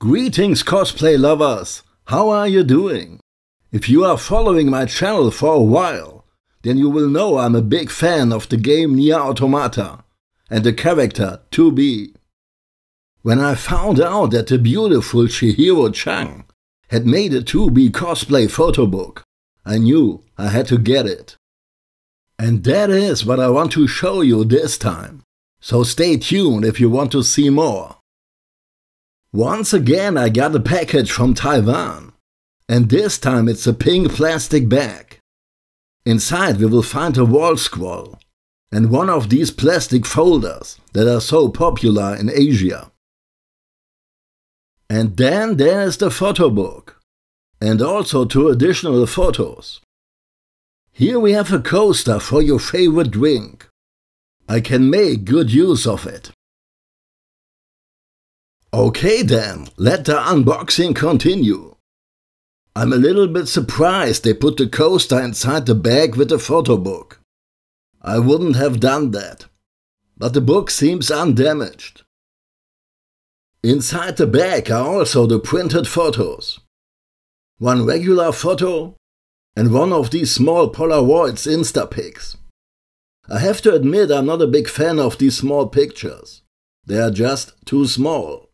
Greetings, cosplay lovers! How are you doing? If you are following my channel for a while, then you will know I'm a big fan of the game NieR: Automata and the character 2B. When I found out that the beautiful Chihiro Chang had made a 2B cosplay photo book, I knew I had to get it. And that is what I want to show you this time, so stay tuned if you want to see more. Once again I got a package from Taiwan, and this time it's a pink plastic bag. Inside we will find a wall scroll and one of these plastic folders that are so popular in Asia. And then there is the photo book, and also two additional photos. Here we have a coaster for your favorite drink. I can make good use of it. Okay then, let the unboxing continue. I'm a little bit surprised they put the coaster inside the bag with the photo book. I wouldn't have done that, but the book seems undamaged. Inside the bag are also the printed photos. One regular photo and one of these small Polaroids Instapics. I have to admit I'm not a big fan of these small pictures. They are just too small.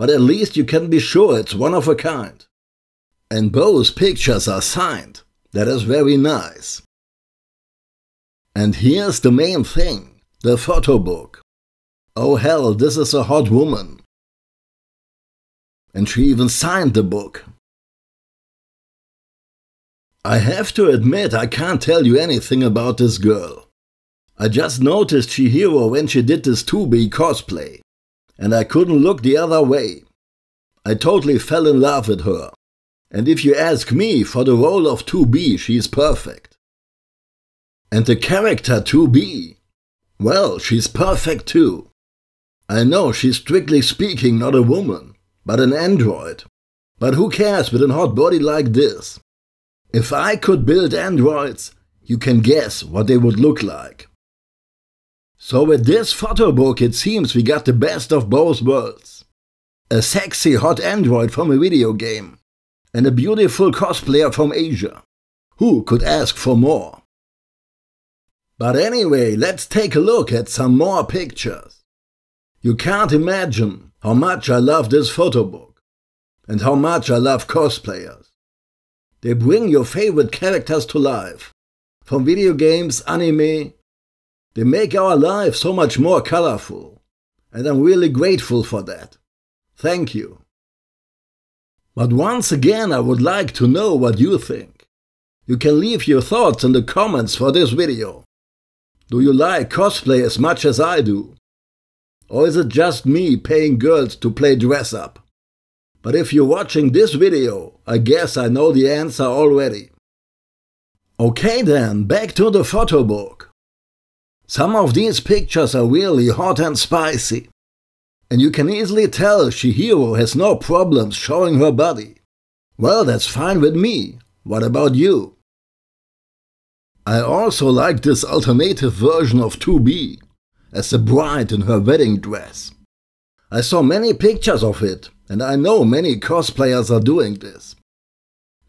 But at least you can be sure it's one of a kind. And both pictures are signed. That is very nice. And here's the main thing, the photo book. Oh hell, this is a hot woman. And she even signed the book. I have to admit I can't tell you anything about this girl. I just noticed Chihiro when she did this 2B cosplay. And I couldn't look the other way. I totally fell in love with her. And if you ask me, for the role of 2B, she's perfect. And the character 2B? Well, she's perfect too. I know she's strictly speaking not a woman, but an android. But who cares with a hot body like this? If I could build androids, you can guess what they would look like. So with this photo book it seems we got the best of both worlds. A sexy hot android from a video game and a beautiful cosplayer from Asia. Who could ask for more? But anyway, let's take a look at some more pictures. You can't imagine how much I love this photo book and how much I love cosplayers. They bring your favorite characters to life, from video games, anime. They make our lives so much more colorful, and I'm really grateful for that. Thank you. But once again, I would like to know what you think. You can leave your thoughts in the comments for this video. Do you like cosplay as much as I do? Or is it just me paying girls to play dress up? But if you're watching this video, I guess I know the answer already. Okay then, back to the photo book. Some of these pictures are really hot and spicy, and you can easily tell Chihiro has no problems showing her body. Well, that's fine with me. What about you? I also like this alternative version of 2B, as the bride in her wedding dress. I saw many pictures of it, and I know many cosplayers are doing this.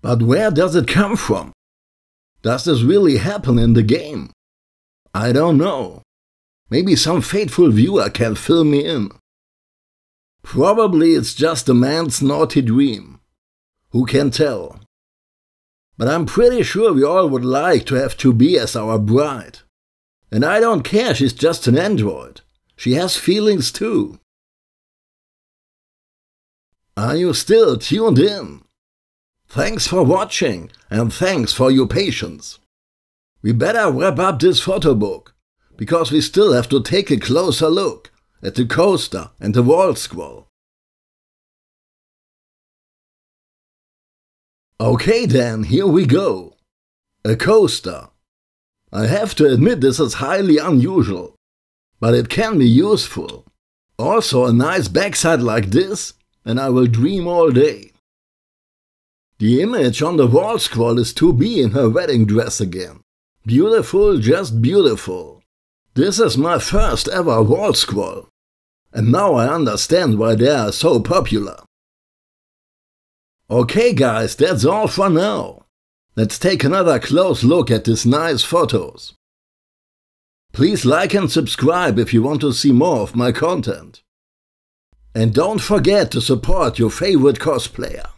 But where does it come from? Does this really happen in the game? I don't know. Maybe some faithful viewer can fill me in. Probably it's just a man's naughty dream. Who can tell? But I'm pretty sure we all would like to have 2B as our bride. And I don't care, she's just an android. She has feelings too. Are you still tuned in? Thanks for watching and thanks for your patience. We better wrap up this photo book, because we still have to take a closer look at the coaster and the wall scroll. Okay then, here we go. A coaster. I have to admit this is highly unusual, but it can be useful. Also a nice backside like this, and I will dream all day. The image on the wall scroll is 2B in her wedding dress again. Beautiful, just beautiful. This is my first ever wall scroll. And now I understand why they are so popular. Okay guys, that's all for now. Let's take another close look at these nice photos. Please like and subscribe if you want to see more of my content. And don't forget to support your favorite cosplayer.